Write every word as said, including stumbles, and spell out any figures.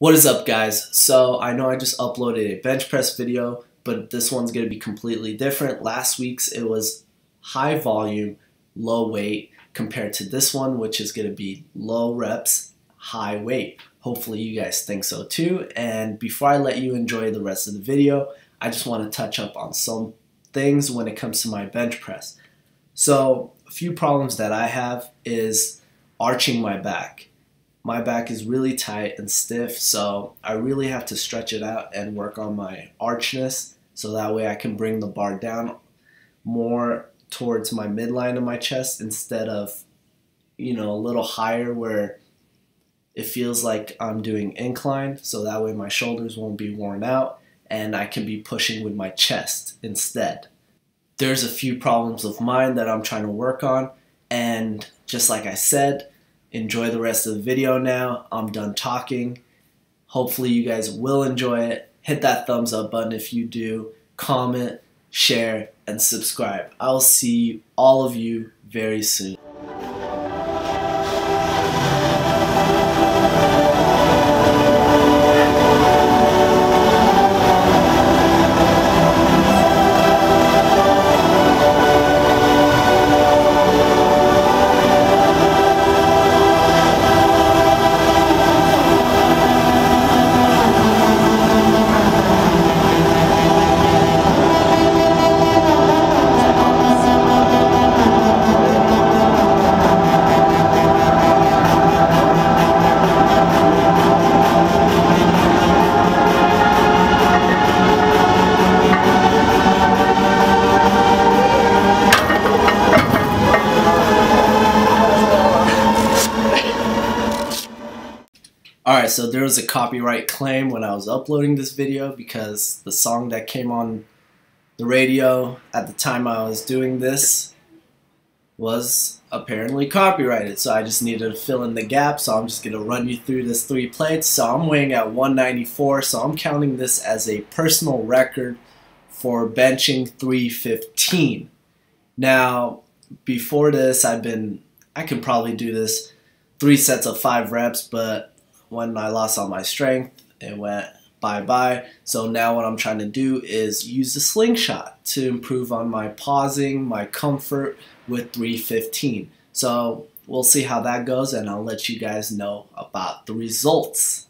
What is up, guys? So I know I just uploaded a bench press video, but this one's going to be completely different. Last week's, it was high volume, low weight, compared to this one, which is going to be low reps, high weight. Hopefully you guys think so too. And before I let you enjoy the rest of the video, I just want to touch up on some things when it comes to my bench press. So a few problems that I have is arching my back. My back is really tight and stiff, so I really have to stretch it out and work on my archness so that way I can bring the bar down more towards my midline of my chest instead of, you know, a little higher where it feels like I'm doing incline, so that way my shoulders won't be worn out and I can be pushing with my chest instead. There's a few problems of mine that I'm trying to work on, and just like I said, enjoy the rest of the video now. I'm done talking. Hopefully you guys will enjoy it. Hit that thumbs up button if you do. Comment, share, and subscribe. I'll see all of you very soon. Alright, so there was a copyright claim when I was uploading this video because the song that came on the radio at the time I was doing this was apparently copyrighted. So I just needed to fill in the gap, so I'm just going to run you through this three plates. So I'm weighing at one ninety-four, so I'm counting this as a personal record for benching three fifteen. Now, before this, I've been, I could probably do this three sets of five reps, but when I lost all my strength, it went bye-bye. So now what I'm trying to do is use the slingshot to improve on my pausing, my comfort with three fifteen. So we'll see how that goes, and I'll let you guys know about the results.